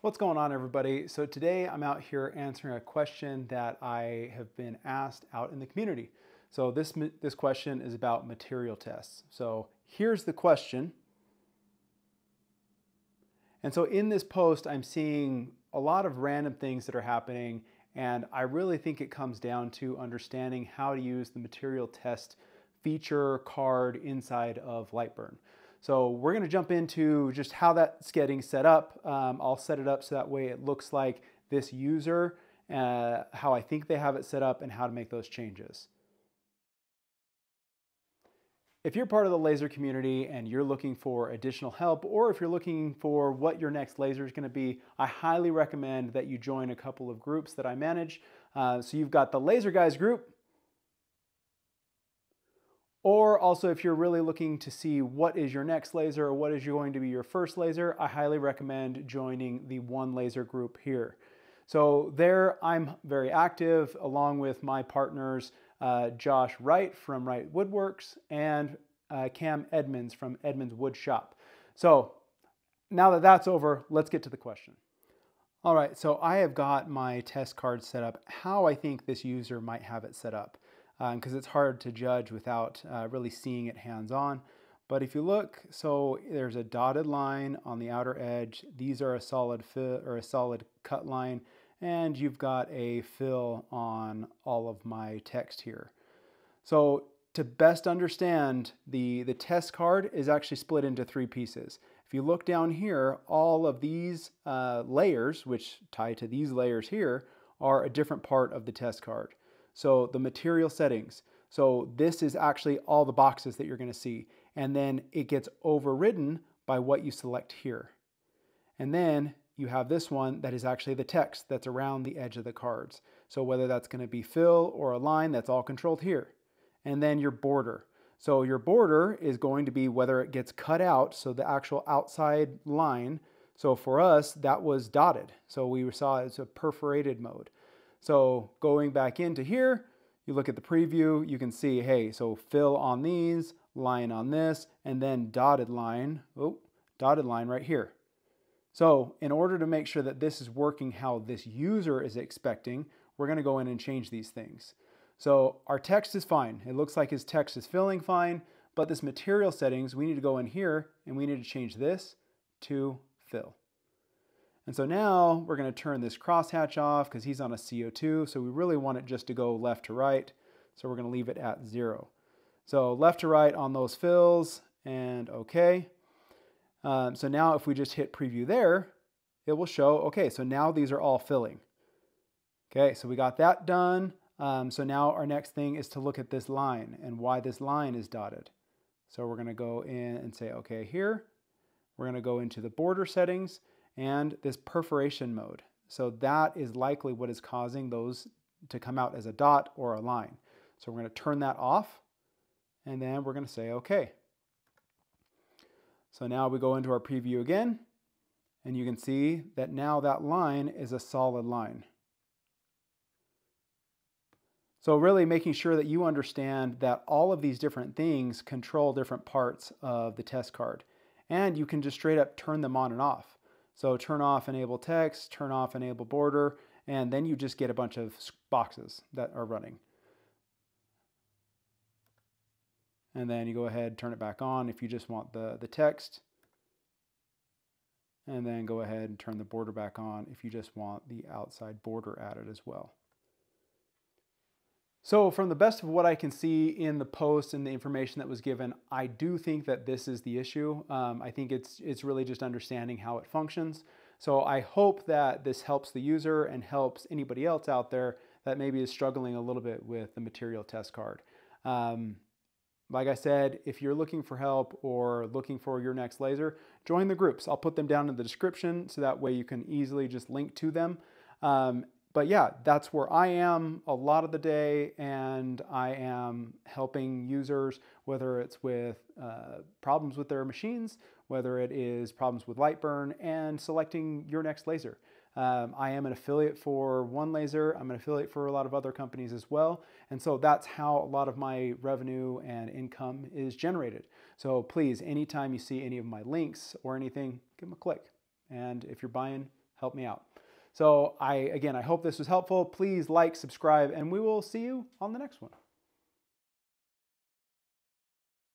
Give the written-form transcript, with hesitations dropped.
What's going on, everybody? So today I'm out here answering a question that I have been asked out in the community. So this question is about material tests. So here's the question. And so in this post, I'm seeing a lot of random things that are happening, and I really think it comes down to understanding how to use the material test feature card inside of Lightburn. So we're going to jump into just how that's getting set up. I'll set it up so that way it looks like this user, how I think they have it set up, and how to make those changes. If you're part of the laser community and you're looking for additional help, or if you're looking for what your next laser is going to be, I highly recommend that you join a couple of groups that I manage. So you've got the Laser Guys group, or also if you're really looking to see what is your next laser or what is going to be your first laser, I highly recommend joining the One Laser group here. So there I'm very active along with my partners, Josh Wright from Wright Woodworks and Cam Edmonds from Edmonds Woodshop. So now that that's over, let's get to the question. All right, so I have got my test card set up, how I think this user might have it set up, because it's hard to judge without really seeing it hands-on. But if you look, so there's a dotted line on the outer edge. These are a solid fill or a solid cut line, and you've got a fill on all of my text here. So to best understand, the test card is actually split into three pieces. If you look down here, all of these layers, which tie to these layers here, are a different part of the test card. So the material settings. So this is actually all the boxes that you're going to see. And then it gets overridden by what you select here. And then you have this one that is actually the text that's around the edge of the cards. So whether that's going to be fill or a line, that's all controlled here. And then your border. So your border is going to be whether it gets cut out, so the actual outside line. So for us, that was dotted. So we saw it's a perforated mode. So going back into here, you look at the preview, you can see, hey, so fill on these, line on this, and then dotted line right here. So in order to make sure that this is working how this user is expecting, we're going to go in and change these things. So our text is fine. It looks like his text is filling fine, but this material settings, we need to go in here and we need to change this to fill. And so now we're going to turn this crosshatch off because he's on a CO2, so we really want it just to go left to right. So we're going to leave it at 0. So left to right on those fills, and okay. So now if we just hit preview there, it will show, okay, so now these are all filling. Okay, so we got that done. So now our next thing is to look at this line and why this line is dotted. So we're going to go in and say, okay, here, we're going to go into the border settings, and this perforation mode. So that is likely what is causing those to come out as a dot or a line. So we're going to turn that off, and then we're going to say okay. So now we go into our preview again, and you can see that now that line is a solid line. So really making sure that you understand that all of these different things control different parts of the test card, and you can just straight up turn them on and off. So turn off enable text, turn off enable border, and then you just get a bunch of boxes that are running. And then you go ahead, turn it back on if you just want the text. And then go ahead and turn the border back on if you just want the outside border added as well. So from the best of what I can see in the post and the information that was given, I do think that this is the issue. I think it's really just understanding how it functions. So I hope that this helps the user and helps anybody else out there that maybe is struggling a little bit with the material test card. Like I said, if you're looking for help or looking for your next laser, join the groups. I'll put them down in the description so that way you can easily just link to them. But yeah, that's where I am a lot of the day, and I am helping users, whether it's with problems with their machines, whether it is problems with Lightburn, and selecting your next laser. I am an affiliate for One Laser. I'm an affiliate for a lot of other companies as well. And so that's how a lot of my revenue and income is generated. So please, anytime you see any of my links or anything, give them a click. And if you're buying, help me out. So I hope this was helpful. Please like, subscribe, and we will see you on the next one.